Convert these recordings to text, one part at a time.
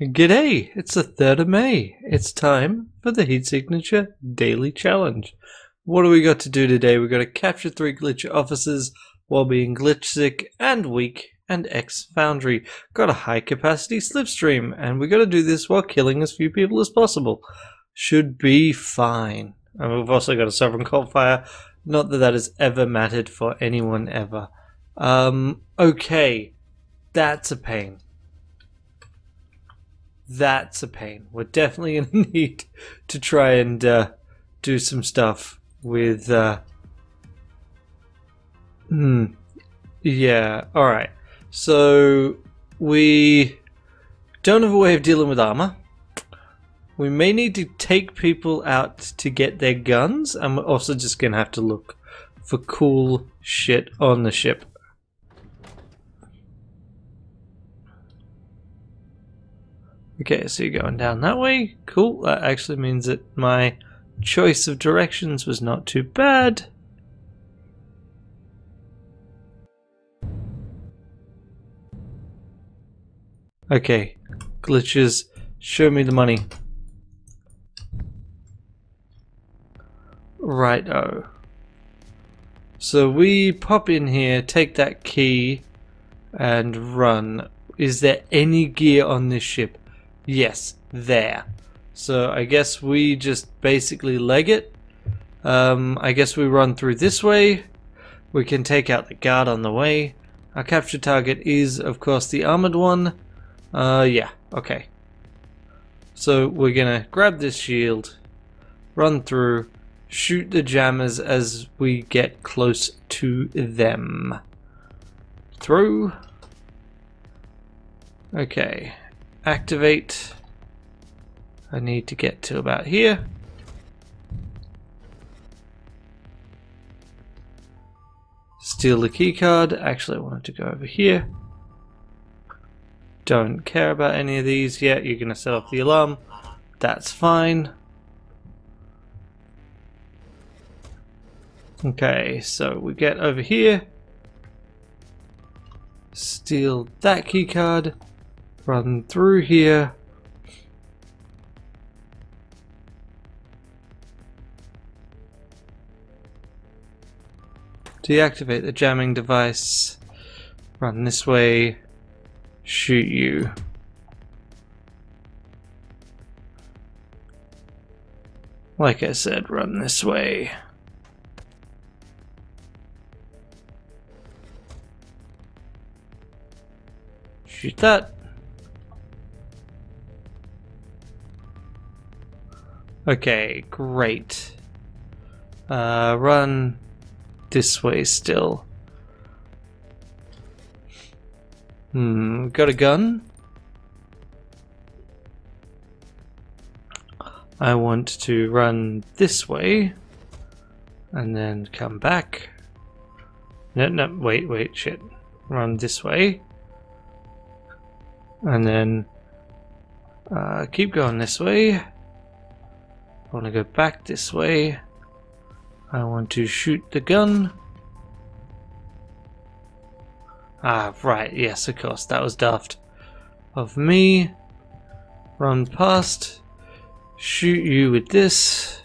G'day, it's the 3rd of May. It's time for the Heat Signature Daily Challenge. What do we got to do today? We've got to capture 3 glitch offices while being glitch sick and weak and ex-foundry. Got a high capacity slipstream and we got to do this while killing as few people as possible. Should be fine. And we've also got a sovereign cold fire. Not that that has ever mattered for anyone ever. Okay, that's a pain. That's a pain. We're definitely going to need to try and do some stuff with... yeah, alright. So, we don't have a way of dealing with armor. We may need to take people out to get their guns, and we're also just going to have to look for cool shit on the ship. Okay, so you're going down that way. Cool, that actually means that my choice of directions was not too bad. Okay, glitches, show me the money. Righto. So we pop in here, take that key, and run. Is there any gear on this ship? Yes, there. So I guess we just basically leg it. I guess we run through this way. We can take out the guard on the way. Our capture target is, of course, the armored one. Yeah, okay. So we're gonna grab this shield, run through, shoot the jammers as we get close to them. Through. Okay. Activate. I need to get to about here. Steal the keycard. Actually, I wanted to go over here. Don't care about any of these yet. You're going to set off the alarm. That's fine. Okay, so we get over here. Steal that keycard. Run through here. Deactivate the jamming device. Run this way. Shoot you. Like I said, run this way. Shoot that. Okay, great. Run this way still. Got a gun. I want to run this way and then come back. No, wait, shit. Run this way and then keep going this way. I want to go back this way. I want to shoot the gun. Ah, right, yes, of course, that was daft of me. Run past. Shoot you with this.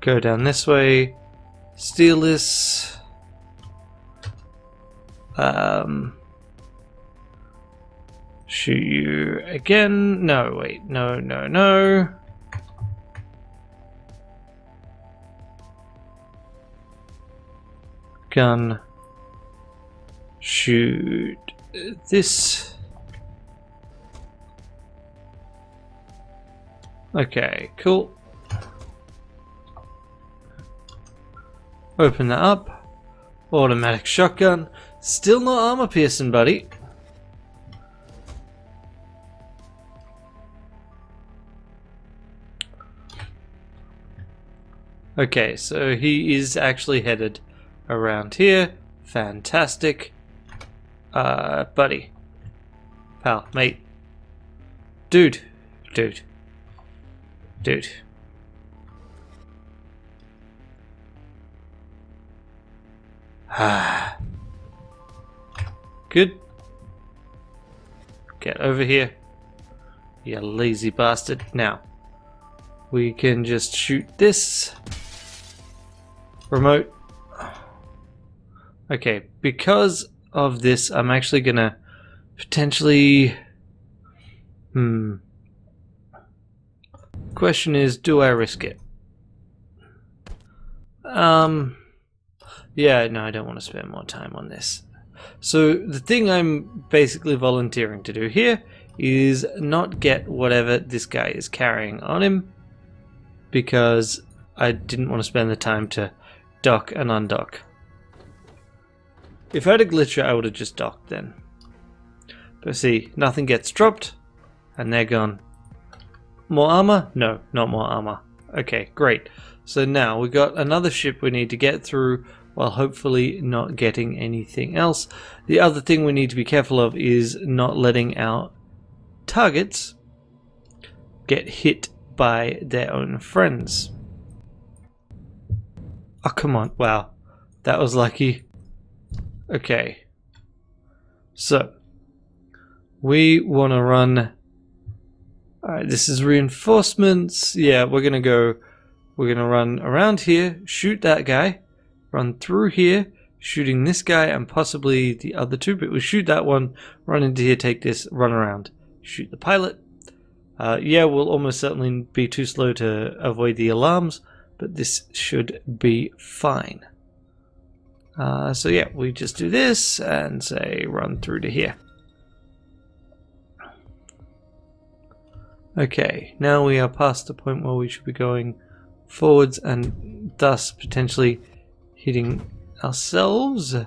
Go down this way. Steal this. Shoot you again. No, wait. No. Gun. Shoot this. Okay, cool. Open that up. Automatic shotgun. Still not armor piercing, buddy. Okay, so he is actually headed around here. Fantastic. Buddy. Pal, mate. Dude. Good. Get over here, you lazy bastard. Now, we can just shoot this. Remote. Okay, because of this, I'm actually gonna potentially... Question is, do I risk it? Yeah, no, I don't want to spend more time on this. So the thing I'm basically volunteering to do here is not get whatever this guy is carrying on him, because I didn't want to spend the time to dock and undock. If I had a glitcher, I would have just docked then. But see, nothing gets dropped, and they're gone. More armor? No, not more armor. Okay, great. So now we've got another ship we need to get through while hopefully not getting anything else. The other thing we need to be careful of is not letting our targets get hit by their own friends. Oh, come on. Wow. That was lucky. Okay. So we want to run... Alright, this is reinforcements. Yeah, we're gonna run around here, shoot that guy, run through here, shooting this guy and possibly the other two, but we'll shoot that one, run into here, take this, run around, shoot the pilot. Yeah, we'll almost certainly be too slow to avoid the alarms, but this should be fine. So yeah, we just do this and say run through to here. Okay, now we are past the point where we should be going forwards and thus potentially hitting ourselves. I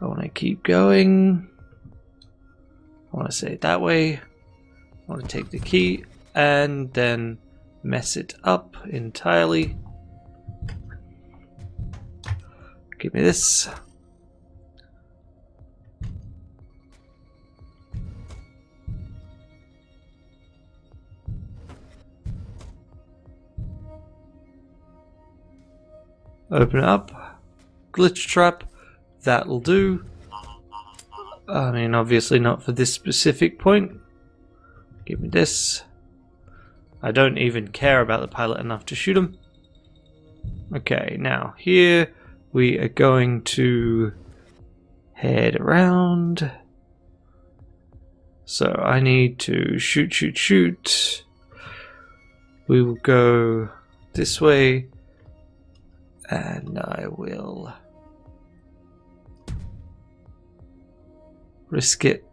want to keep going. I want to say it that way. I want to take the key and then mess it up entirely. Give me this. Open it up. Glitch trap. That'll do. I mean, obviously not for this specific point. Give me this. I don't even care about the pilot enough to shoot him. Okay, now here we are going to head around. So I need to shoot, shoot, shoot. We will go this way. And I will risk it.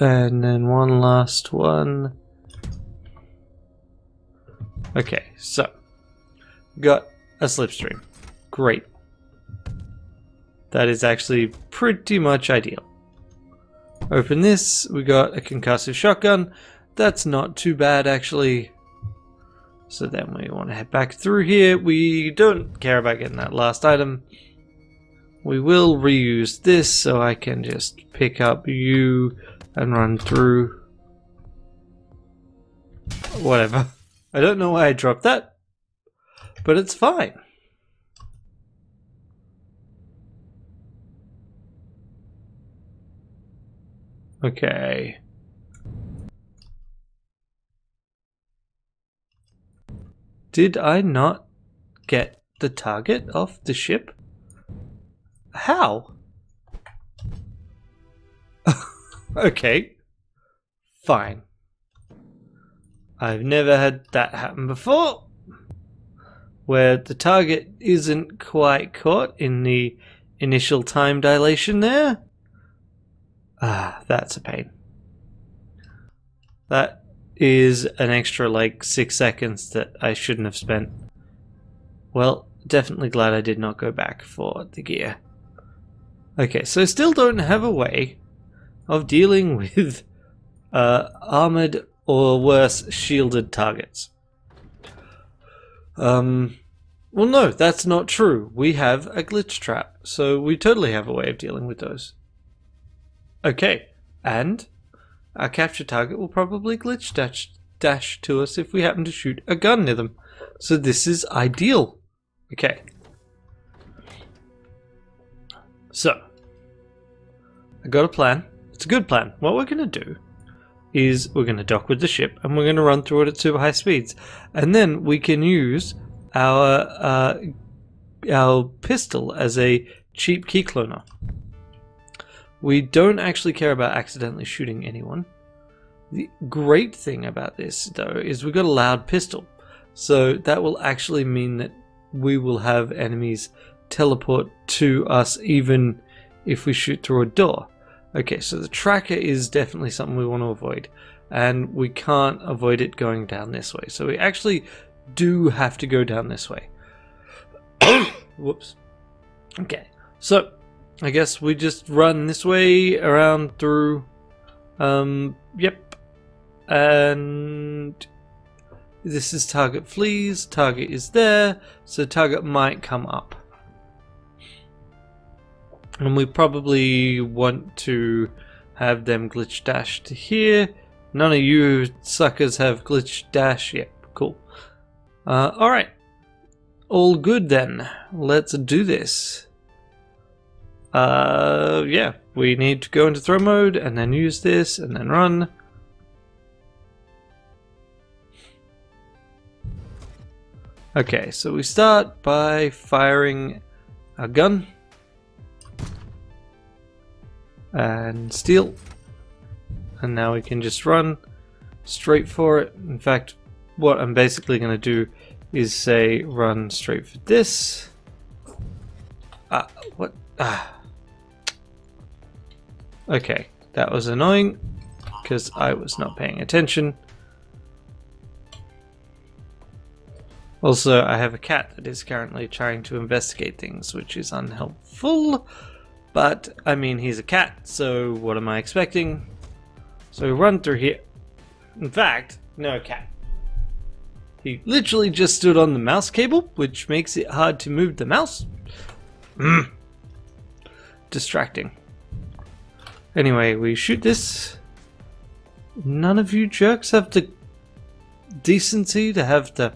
And then one last one. Okay, so. Got a slipstream. Great. That is actually pretty much ideal. Open this. We got a concussive shotgun. That's not too bad, actually. So then we want to head back through here. We don't care about getting that last item. We will reuse this, so I can just pick up you and run through. Whatever. I don't know why I dropped that. But it's fine. Okay. Did I not get the target off the ship? How? Okay. Fine. I've never had that happen before, where the target isn't quite caught in the initial time dilation there. Ah, that's a pain. That is an extra, like, 6 seconds that I shouldn't have spent. Well, definitely glad I did not go back for the gear. Okay, so I still don't have a way of dealing with armored or worse, shielded targets. Well, no, that's not true. We have a glitch trap, so we totally have a way of dealing with those. Okay, and our capture target will probably glitch dash to us if we happen to shoot a gun near them. So this is ideal. Okay. So, I got a plan. It's a good plan. What we're going to do is we're going to dock with the ship and we're going to run through it at super high speeds. And then we can use our pistol as a cheap key cloner. We don't actually care about accidentally shooting anyone. The great thing about this though is we've got a loud pistol, so that will actually mean that we will have enemies teleport to us even if we shoot through a door. Okay, so the tracker is definitely something we want to avoid, and we can't avoid it going down this way, so we actually do have to go down this way. Whoops. Okay, so I guess we just run this way around through, yep, and this is target flees, target is there, so target might come up. And we probably want to have them glitch dash to here. None of you suckers have glitch dash yet. Cool. Alright. All good then. Let's do this. Yeah. We need to go into throw mode and then use this and then run. Okay, so we start by firing a gun. And steal. And now we can just run straight for it. In fact, what I'm basically going to do is say run straight for this. What? Okay, that was annoying because I was not paying attention. Also, I have a cat that is currently trying to investigate things, which is unhelpful. But, I mean, he's a cat, so what am I expecting? So we run through here. In fact, no cat. He literally just stood on the mouse cable, which makes it hard to move the mouse. Distracting. Anyway, we shoot this. None of you jerks have the decency to have the...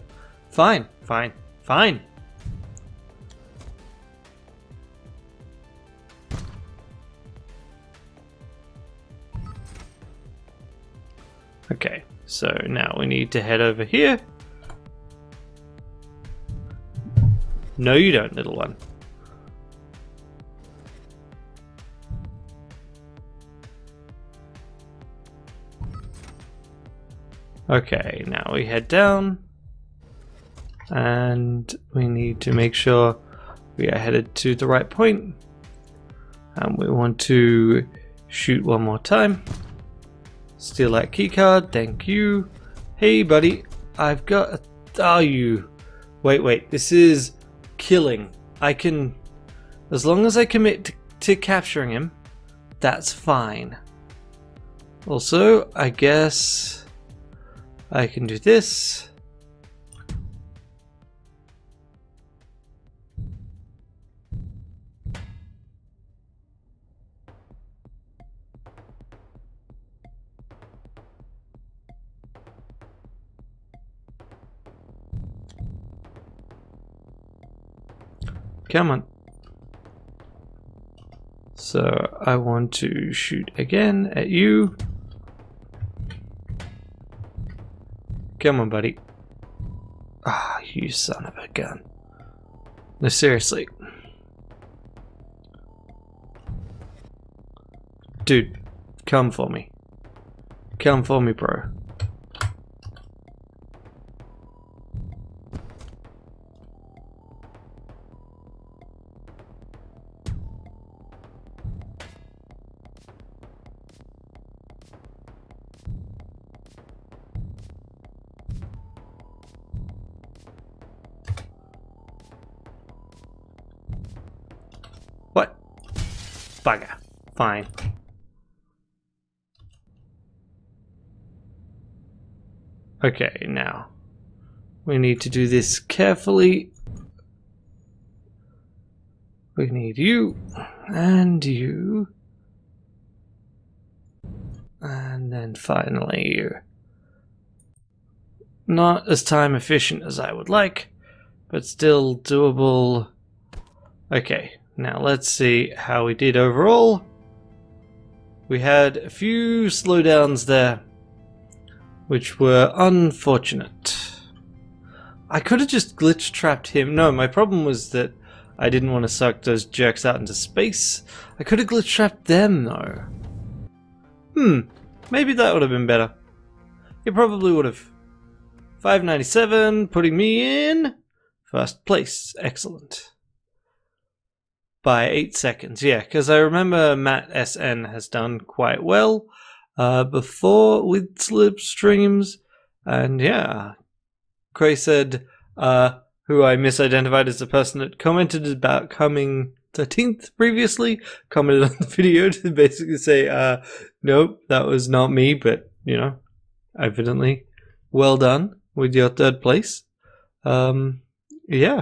Fine, fine, fine. Okay, so now we need to head over here. No, you don't, little one. Okay, now we head down. And we need to make sure we are headed to the right point. And we want to shoot one more time. Steal that keycard, thank you. Hey buddy, I've got a... Oh, you... Wait, this is killing. I can... As long as I commit to capturing him, that's fine. Also, I guess... I can do this. Come on. So I want to shoot again at you. Come on, buddy. Ah, you son of a gun. No, seriously. Dude, come for me. Come for me, bro. Bugger. Fine. Okay, now we need to do this carefully. We need you, and you, and then finally you. Not as time efficient as I would like, but still doable. Okay, now let's see how we did overall. We had a few slowdowns there, which were unfortunate. I could have just glitch trapped him. No, my problem was that I didn't want to suck those jerks out into space. I could have glitch trapped them though. Maybe that would have been better. It probably would have. 597, putting me in first place. Excellent. By 8 seconds, yeah, because I remember Matt SN has done quite well before with Slipstreams, and yeah. Cray said, who I misidentified as the person that commented about coming 13th previously, commented on the video to basically say, nope, that was not me, but, you know, evidently, well done with your third place. Yeah.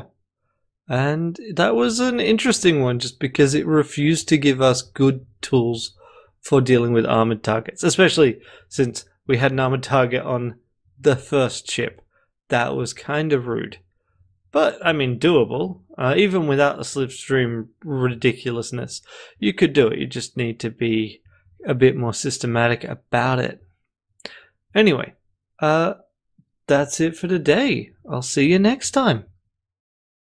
And that was an interesting one, just because it refused to give us good tools for dealing with armored targets, especially since we had an armored target on the first ship. That was kind of rude. But, I mean, doable. Even without the Slipstream ridiculousness, you could do it. You just need to be a bit more systematic about it. Anyway, that's it for today. I'll see you next time.